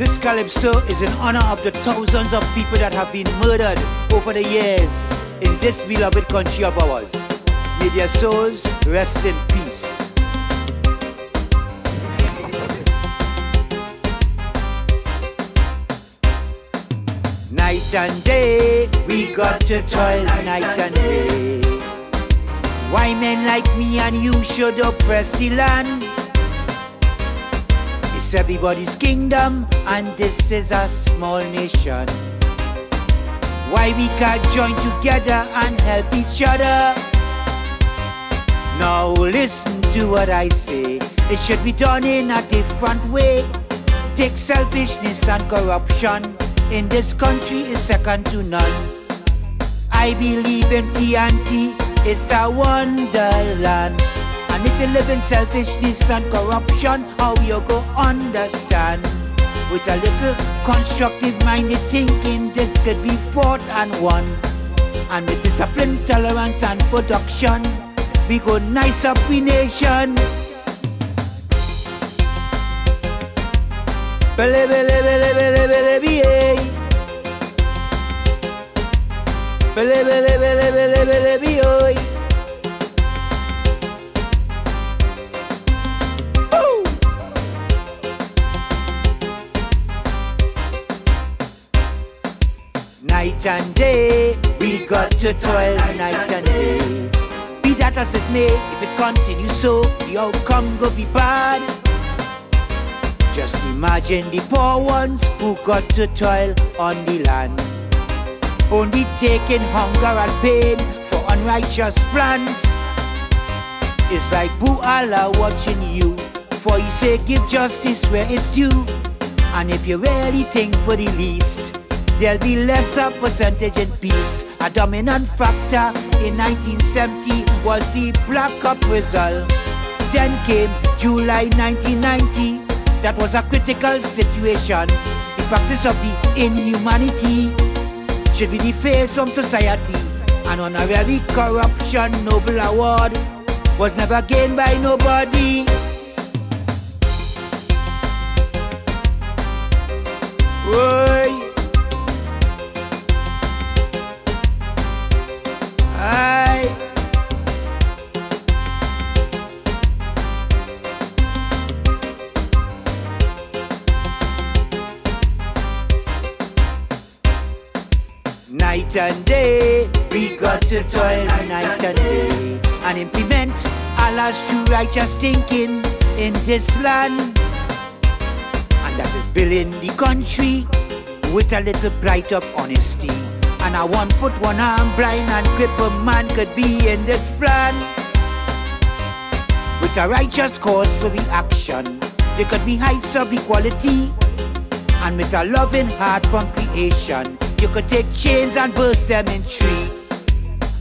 This calypso is in honor of the thousands of people that have been murdered over the years in this beloved country of ours. May their souls rest in peace. Night and day, we got to toil night and day. Why men like me and you should oppress the land? It's everybody's kingdom and this is a small nation. Why we can't join together and help each other? Now listen to what I say. It should be done in a different way. Take selfishness and corruption. In this country is second to none. I believe in T&T, it's a wonderland. And if you live in selfishness and corruption, how you go understand? With a little constructive minded thinking, this could be fought and won. And with discipline, tolerance and production, we go nice up we nation. Bele, bele, bele, bele, bele, bele. Bele, bele, bele, bele, bele, bele. Woo! Night and day, we got to toil night and day. Be that as it may, if it continues so, the outcome go be bad. Just imagine the poor ones who got to toil on the land, only taking hunger and pain for unrighteous plans. It's like Boo Allah watching you, for you say give justice where it's due. And if you really think for the least, there'll be lesser percentage in peace. A dominant factor in 1970 was the Black Uprising. Then came July 1990. That was a critical situation. The practice of the inhumanity should be defaced from society. An honorary corruption Nobel Award was never gained by nobody. Oy. Aye. Night and day, we got to toil night and day, and implement Allah's true righteous thinking in this land. And that is building the country with a little blight of honesty. And a 1 foot, one arm, blind and crippled man could be in this plan. With a righteous cause for reaction, there could be heights of equality. And with a loving heart from creation, you could take chains and burst them in three.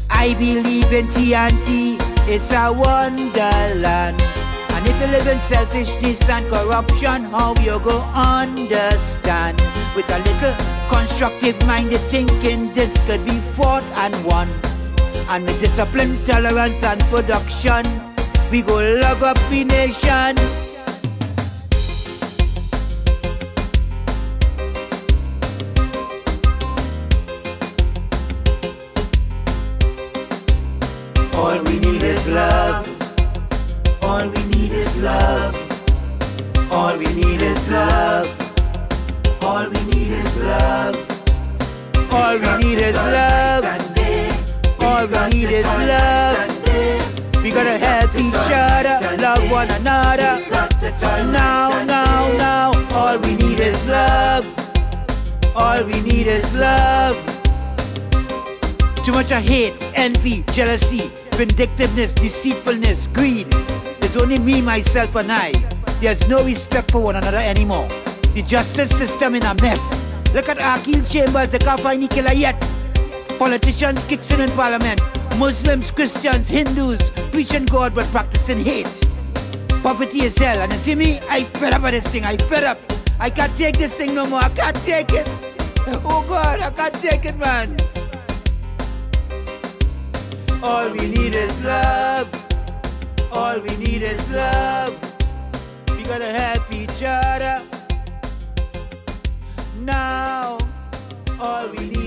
I believe in T&T, it's a wonderland. And if you live in selfishness and corruption, how you go understand? With a little constructive minded thinking, this could be fought and won. And with discipline, tolerance and production, we go love up the nation. All we need is love. All we need is love. All we need is love. All we need is love. All we need is love. All we need is love. We gotta help each other, love one another. Now, now, now. All we need is love. All we need is love. Too much of hate, envy, jealousy, vindictiveness, deceitfulness, greed. There's only me, myself and I. There's no respect for one another anymore. The justice system in a mess. Look at Akeel Chambers, they can't find the killer yet. Politicians kicks in parliament. Muslims, Christians, Hindus, preaching God but practicing hate. Poverty is hell, and you see me? I fed up with this thing, I fed up. I can't take this thing no more, I can't take it. Oh God, I can't take it, man. All we need is love. All we need is love. We gotta help each other. we need.